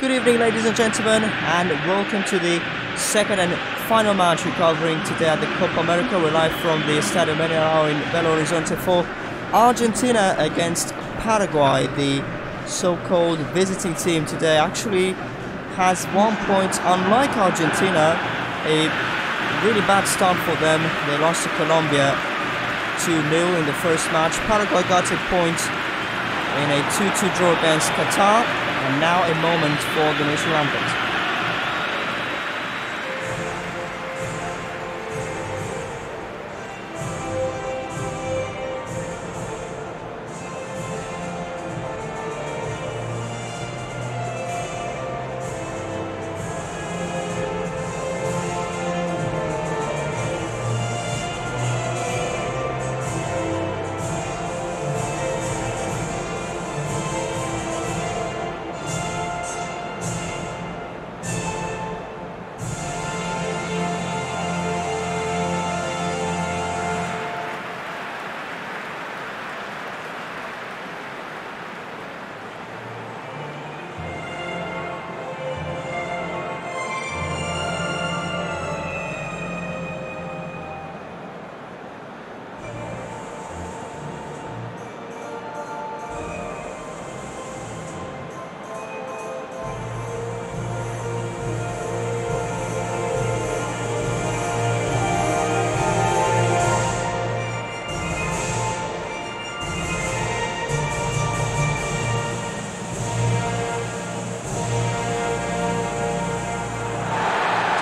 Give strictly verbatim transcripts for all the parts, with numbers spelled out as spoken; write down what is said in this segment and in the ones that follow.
Good evening, ladies and gentlemen, and welcome to the second and final match we're covering today at the Copa America. We're live from the Estádio Mineirão in Belo Horizonte for Argentina against Paraguay. The so-called visiting team today actually has one point. Unlike Argentina, a really bad start for them. They lost to Colombia two nil in the first match. Paraguay got a point in a two two draw against Qatar, and now a moment for the national anthems.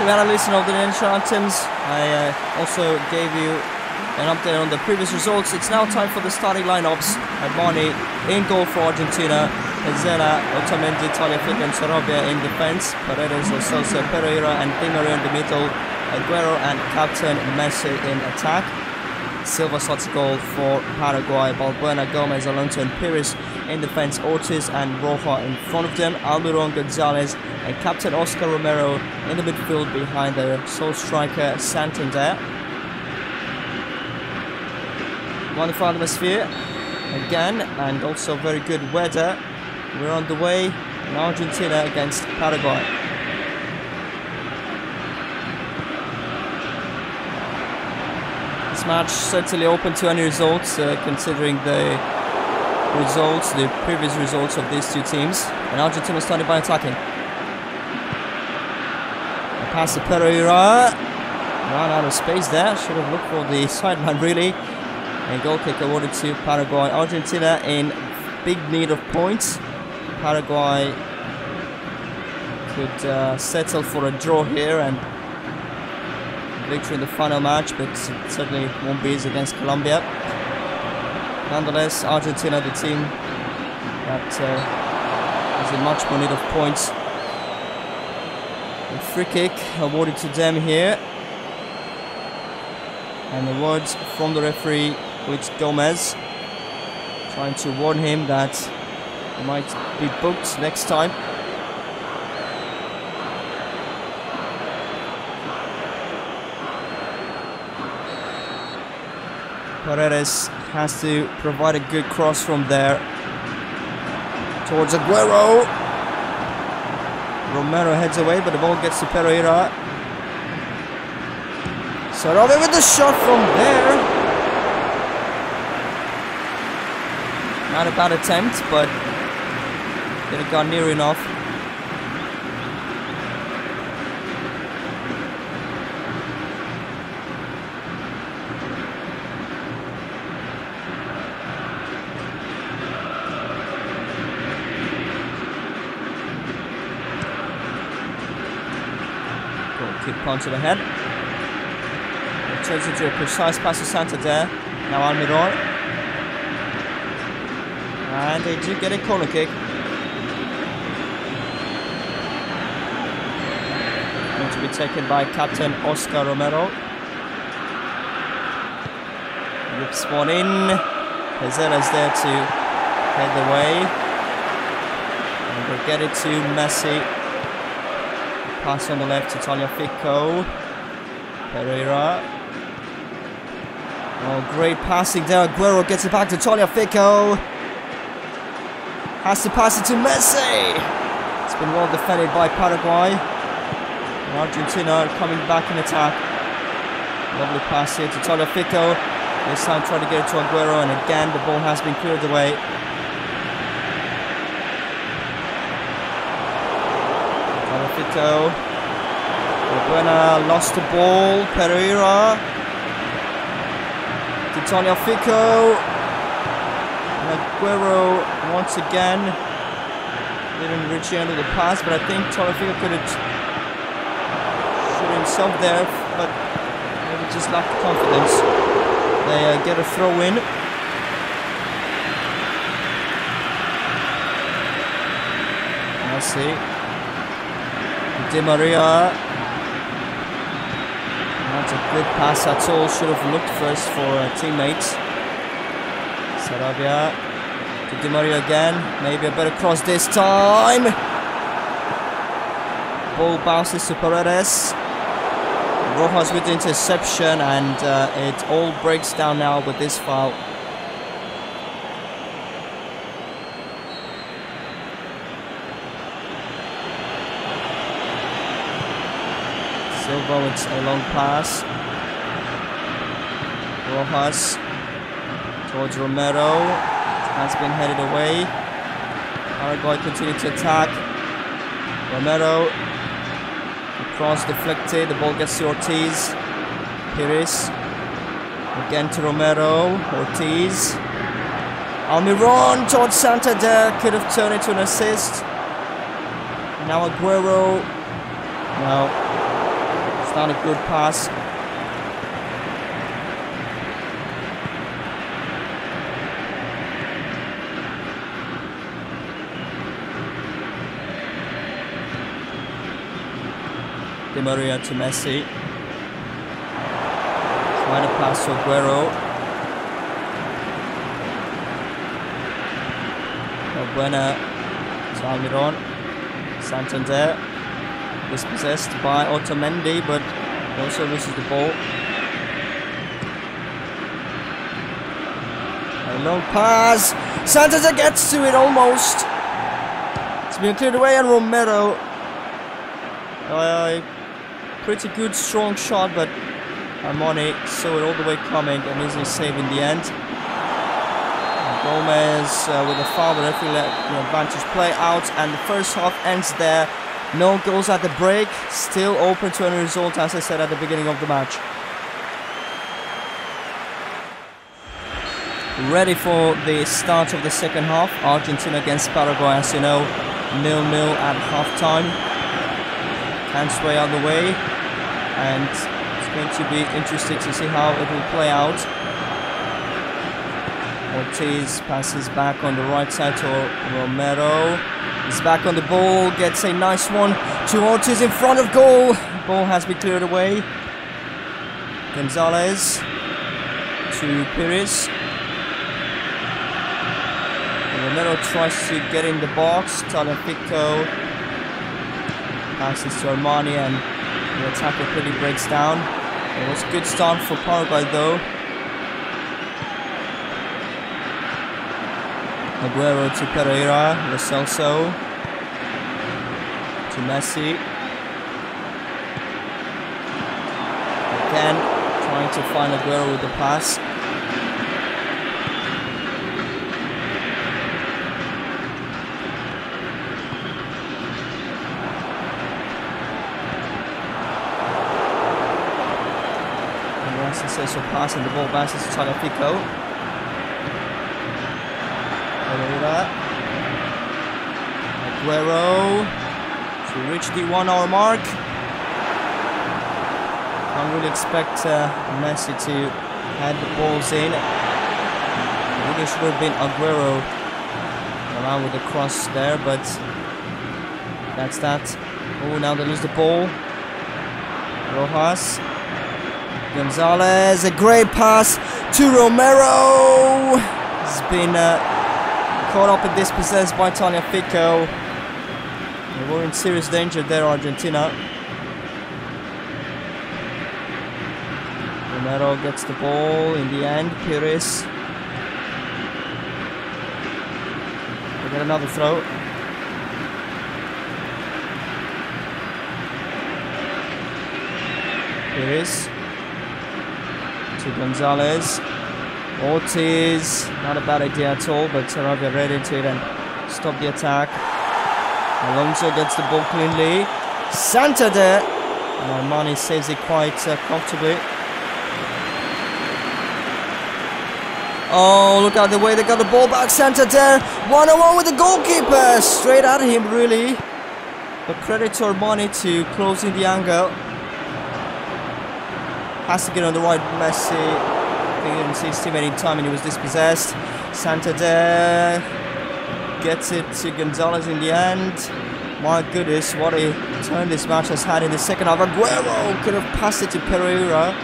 We had a listen of the national anthems. I uh, also gave you an update on the previous results. It's now time for the starting lineups. Advani in goal for Argentina, Zela, Otamendi, Tagliafico and Sorobia in defense, Paredes, Lo Celso, Pereira and Di Maria in the middle, Aguero and captain Messi in attack. Silva slots goal for Paraguay, Balbuena, Gomez, Alonso and Pires in defense, Ortiz and Rojo in front of them, Almiron, Gonzalez and captain Oscar Romero in the midfield behind the sole striker Santander. Wonderful atmosphere again, and also very good weather. We're on the way in Argentina against Paraguay. This match certainly open to any results, uh, considering the results, the previous results of these two teams. And Argentina started by attacking. A pass to Pereira, ran out of space there, should have looked for the sideline really. And goal kick awarded to Paraguay. Argentina in big need of points. Paraguay could uh, settle for a draw here and victory in the final match, but it certainly won't be easy against Colombia. Nonetheless, Argentina, the team that uh, is in much more need of points. A free kick awarded to them here, and the words from the referee with Gomez, trying to warn him that he might be booked next time. Paredes has to provide a good cross from there towards Aguero. Romero heads away, but the ball gets to Pereira. Sarave with the shot from there. Not a bad attempt, but didn't go near enough. Punch to the head. It turns into a precise pass to Santander. Now Almiron. And they do get a corner kick. Going to be taken by captain Oscar Romero. Rips one in. Cáceres there to head the way. And they'll get it to Messi. Pass on the left to Tagliafico. Pereira. Oh, great passing there. Aguero gets it back to Tagliafico. Has to pass it to Messi. It's been well defended by Paraguay. And Argentina coming back in attack. Lovely pass here to Tagliafico. This time trying to get it to Aguero, and again the ball has been cleared away. Tagliafico. Balbuena lost the ball. Pereira. To Tagliafico. Aguero once again didn't reach the end of the pass, but I think Tagliafico could have shot himself there, but maybe just lacked confidence. They uh, get a throw in. Let's see. Di Maria. Not a good pass at all. Should have looked first for uh, teammates. Sorobia to Di Maria again. Maybe a better cross this time. Ball bounces to Paredes. Rojas with the interception, and uh, it all breaks down now with this foul. Silva with a long pass. Rojas. Towards Romero, has been headed away. Paraguay continue to attack. Romero, the cross deflected, the ball gets to Ortiz. Pires, again to Romero, Ortiz. Almiron towards Santander, could have turned into an assist. Now Aguero, no, it's not a good pass. Di Maria to Messi. Trying to pass to Aguero. Balbuena to Almiron. Santander is possessed by Otamendi, but also loses the ball. A long pass. Santander gets to it almost. It's been cleared away, and Romero. Uh, Pretty good, strong shot, but Armani saw it all the way coming and easily saved in the end. Gomez uh, with a foul, but referee let the advantage play out, and the first half ends there. No goals at the break, still open to any result, as I said at the beginning of the match. Ready for the start of the second half. Argentina against Paraguay, as you know, nil nil at halftime. Handsway out the way, and it's going to be interesting to see how it will play out. Ortiz passes back on the right side to Romero. He's back on the ball, gets a nice one to Ortiz in front of goal. Ball has been cleared away. Gonzalez to Pires. And Romero tries to get in the box. Tagliafico. Passes to Armani, and the attacker pretty breaks down. It was a good start for Paraguay though. Aguero to Pereira, Lo Celso to Messi. Again, trying to find Aguero with the pass. So passing the ball back to Tagliafico. Aguero to reach the one hour mark. Can't really expect uh, Messi to head the balls in. Really should have been Aguero around with the cross there, but that's that. Oh, now they lose the ball. Rojas. Gonzalez, a great pass to Romero. He's been uh, caught up and dispossessed by Tagliafico. They were in serious danger there, Argentina. Romero gets the ball in the end. Pires. We get another throw. Pires to Gonzalez. Ortiz, not a bad idea at all, but Sarave read into it and stopped the attack. Alonso gets the ball cleanly. Santander, and Armani saves it quite uh, comfortably. Oh, look at the way they got the ball back. Santander, one-on-one with the goalkeeper, straight at him really. But credit to Armani to closing the angle. Has to get on the right, Messi. He didn't see his teammate in time and he was dispossessed. Santander gets it to Gonzalez in the end. My goodness, what a turn this match has had in the second half. Aguero could have passed it to Pereira.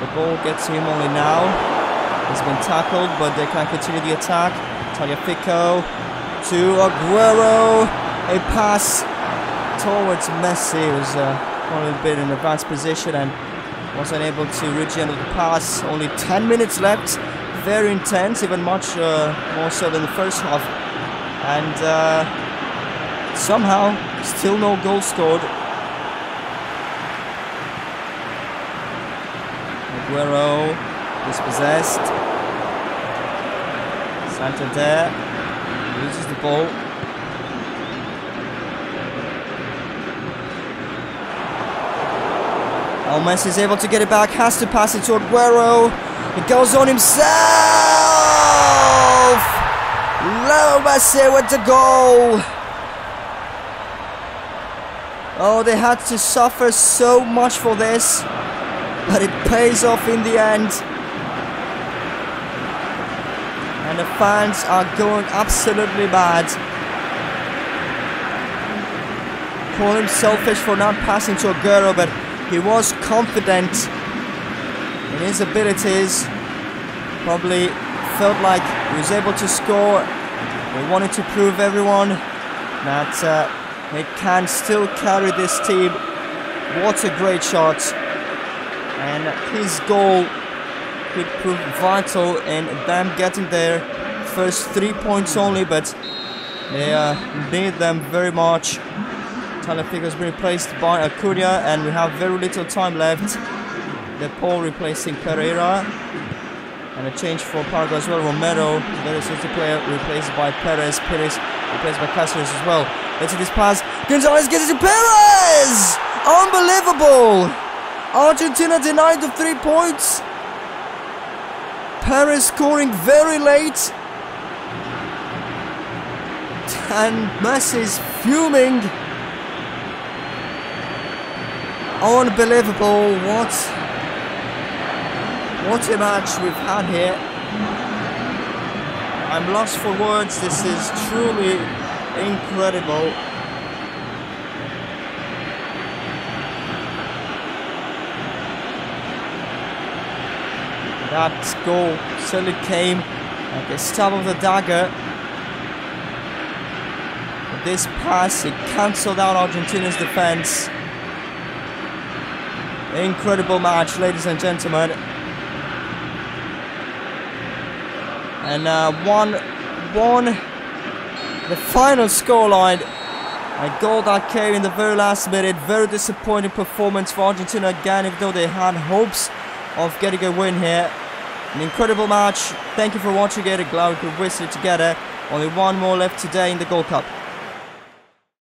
The ball gets to him only now. He's been tackled, but they can continue the attack. Tagliafico to Aguero. A pass towards Messi. It was uh, a little bit in advanced position and wasn't able to reach the end of the pass. Only ten minutes left. Very intense, even much uh, more so than the first half. And uh, somehow, still no goal scored. Aguero dispossessed. Santander loses the ball. Messi is able to get it back, has to pass it to Aguero. It goes on himself! Leo Messi with the goal! Oh, they had to suffer so much for this, but it pays off in the end. And the fans are going absolutely mad. Call him selfish for not passing to Aguero, but he was confident in his abilities, probably felt like he was able to score. He wanted to prove everyone that uh, he can still carry this team. What a great shot, and his goal could prove vital in them getting their first three points only, but they uh, need them very much. Tagliafico has been replaced by Acuña, and we have very little time left. De Paul replacing Pereira, and a change for Paraguay as well. Romero, very suited player, replaced by Perez. Pires replaced by Cáceres as well. Let's see this pass. Gonzalez gets it to Perez! Unbelievable! Argentina denied the three points. Perez scoring very late, and Messi's fuming. Unbelievable, what, what a match we've had here. I'm lost for words, this is truly incredible. That goal certainly came at the stab of the dagger. With this pass, it cancelled out Argentina's defence. Incredible match, ladies and gentlemen, and uh, one one the final scoreline. A goal that came in the very last minute. Very disappointing performance for Argentina again, even though they had hopes of getting a win here. An incredible match. Thank you for watching it. Glad we could whistle it together. Only one more left today in the Gold Cup.